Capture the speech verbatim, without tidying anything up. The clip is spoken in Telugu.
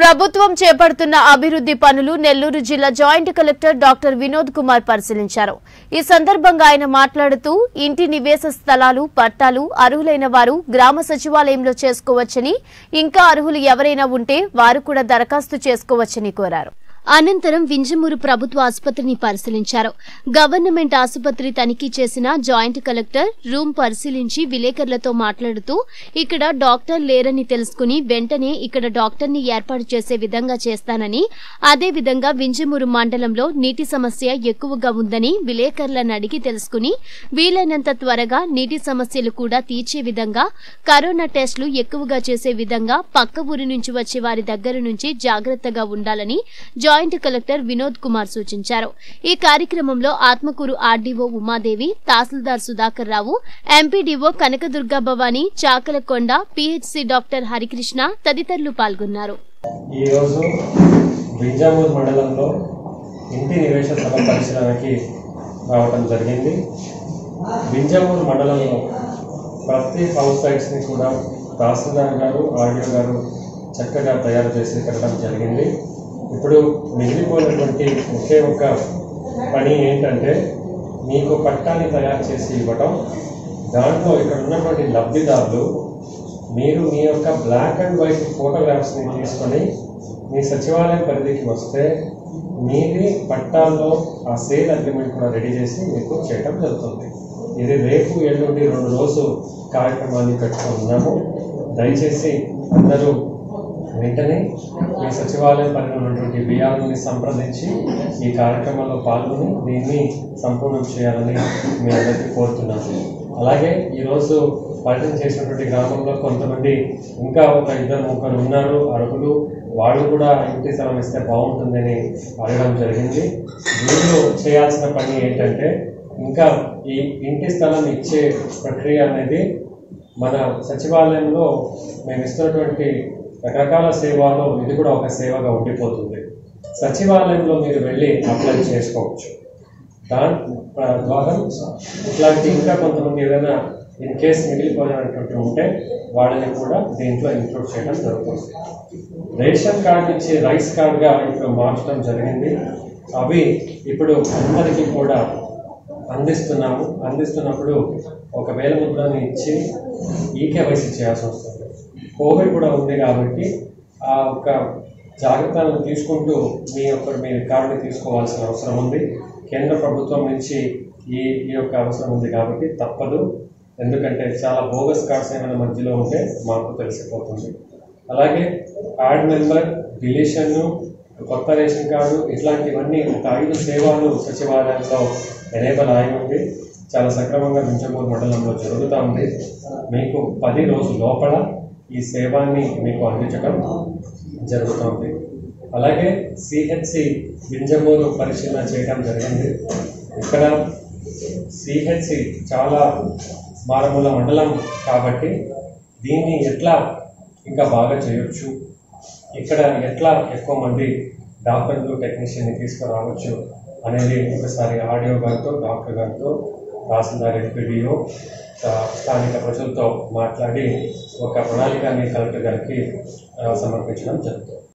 ప్రభుత్వం చేపడుతున్న అభివృద్ధి పనులు నెల్లూరు జిల్లా joint collector doctor Vinod Kumar పరిశీలించారు. ఈ సందర్భంగా ఆయన మాట్లాడుతూ ఇంటి నివేశ స్థలాలు పట్టాలు అర్హులైన వారు గ్రామ సచివాలయంలో చేసుకోవచ్చని, ఇంకా అర్హులు ఎవరైనా ఉంటే వారు కూడా దరఖాస్తు చేసుకోవచ్చని కోరారు. అనంతరం వింజమూరు ప్రభుత్వ ఆసుపత్రిని పరిశీలించారు. గవర్నమెంట్ ఆసుపత్రి తనిఖీ చేసిన జాయింట్ కలెక్టర్ రూమ్ పరిశీలించి విలేకరులతో మాట్లాడుతూ ఇక్కడ డాక్టర్ లేరని తెలుసుకుని వెంటనే ఇక్కడ డాక్టర్ని ఏర్పాటు చేసే విధంగా చేస్తానని, అదేవిధంగా వింజమూరు మండలంలో నీటి సమస్య ఎక్కువగా ఉందని విలేకరులను అడిగి తెలుసుకుని వీలైనంత త్వరగా నీటి సమస్యలు కూడా తీర్చే విధంగా కరోనా టెస్టులు ఎక్కువగా చేసే విధంగా పక్క ఊరి నుంచి వచ్చే వారి దగ్గర నుంచి జాగ్రత్తగా ఉండాలని జాయింట్ కలెక్టర్ వినోద్ కుమార్ సూచించారు. ఈ కార్యక్రమంలో ఆత్మకూరు ఆర్డీఓ ఉమాదేవి, తహసీల్దార్ Sudhakar Rao, MPDO Kanakadurga Bhavani, Chakalakonda PHC doctor Harikrishna తదితరులు పాల్గొన్నారు. ఈ రోజు వింజమూరు మండలంలో ఇంటి నివేశ స్థలం పరిశీలనకి రావడం జరిగింది. వింజమూరు మండలంలో ప్రతి హౌస్ సైట్స్ ని కూడా తహసీల్దార్ గారు ఆర్డీఓ గారు చక్కగా తయారు చేసి పెట్టడం జరిగింది. ఇప్పుడు మిగిలిపోయినటువంటి ఒకే ఒక్క పని ఏంటంటే మీకు పట్టాన్ని తయారు చేసి ఇవ్వటం. దాంట్లో ఇక్కడ ఉన్నటువంటి లబ్ధిదారులు మీరు మీ యొక్క బ్లాక్ అండ్ వైట్ ఫోటోగ్రాఫ్స్ని తీసుకొని మీ సచివాలయం పరిధికి వస్తే మీది పట్టాల్లో ఆ సేల్ అగ్రిమెంట్ కూడా రెడీ చేసి మీకు చేయటం జరుగుతుంది. ఇది రేపు ఎల్లుండి రెండు రోజు కార్యక్రమాన్ని పెట్టుకున్నాము. దయచేసి అందరూ వెంటనే మీ సచివాలయం పరిధిలో ఉన్నటువంటి విఆర్ని సంప్రదించి ఈ కార్యక్రమంలో పాల్గొని దీన్ని సంపూర్ణం చేయాలని మీ అందరికీ కోరుతున్నాను. అలాగే ఈరోజు పర్యటన చేసినటువంటి గ్రామంలో కొంతమంది ఇంకా ఒక ఇద్దరు ముగ్గురు ఉన్నారు అర్హులు. వాళ్ళు కూడా ఇంటి స్థలం ఇస్తే బాగుంటుందని అడగడం జరిగింది. వీళ్ళు చేయాల్సిన పని ఏంటంటే ఇంకా ఈ ఇంటి స్థలం ఇచ్చే ప్రక్రియ అనేది మన సచివాలయంలో మేము ఇస్తున్నటువంటి రకరకాల సేవలో ఇది కూడా ఒక సేవగా ఉండిపోతుంది. సచివాలయంలో మీరు వెళ్ళి అప్లై చేసుకోవచ్చు. దాని ద్వారా ఇట్లాంటి ఇంకా కొంతమంది ఏదైనా ఇన్ కేసు మిగిలిపోయినటువంటి ఉంటే వాళ్ళని కూడా దీంట్లో ఇంక్లూడ్ చేయడం జరుగుతుంది. రేషన్ కార్డు నుంచి రైస్ కార్డుగా ఇప్పుడు మార్చడం జరిగింది. అవి ఇప్పుడు అందరికీ కూడా అందిస్తున్నాము. అందిస్తున్నప్పుడు ఒక వేల ముద్రని ఇచ్చి ఈకేవైసీ చేయాల్సి వస్తుంది. కోవిడ్ కూడా ఉంది కాబట్టి ఆ యొక్క జాగ్రత్తలను తీసుకుంటూ మీ యొక్క మీరు కార్డుని తీసుకోవాల్సిన అవసరం ఉంది. కేంద్ర ప్రభుత్వం నుంచి ఈ ఈ యొక్క అవసరం ఉంది కాబట్టి తప్పదు. ఎందుకంటే చాలా బోగస్ కార్డ్స్ ఏమైనా మధ్యలో ఉంటే మాకు తెలిసిపోతుంది. అలాగే యాడ్ మెంబర్ డిలీషన్ను, కొత్త రేషన్ కార్డు, ఇట్లాంటివన్నీ ఒక ఐదు సేవలు సచివాలయంలో ఎనేబుల్ అయి ఉంది. చాలా సక్రమంగా వింజమూరు మండలంలో జరుగుతూ ఉంది. మీకు పది రోజుల లోపల ఈ సేవాన్ని మీకు అందించడం జరుగుతుంది. అలాగే సిహెచ్సి వింజమూరు పరిశీలన చేయడం జరిగింది. ఇక్కడ సిహెచ్సి చాలా మారుమూల మండలం కాబట్టి దీన్ని ఎట్లా ఇంకా బాగా చేయొచ్చు, ఇక్కడ ఎట్లా ఎక్కువ మంది డాక్టర్లు టెక్నీషియన్ని తీసుకురావచ్చు అనేది ఒకసారి ఆడియో గారితో, డాక్టర్ గారితో, తహసీల్దార్, ఎంపీడీఓ, స్థానిక ప్రజలతో మాట్లాడి ఒక ప్రణాళికని కలెక్టర్ గారికి సమర్పించడం జరుగుతుంది.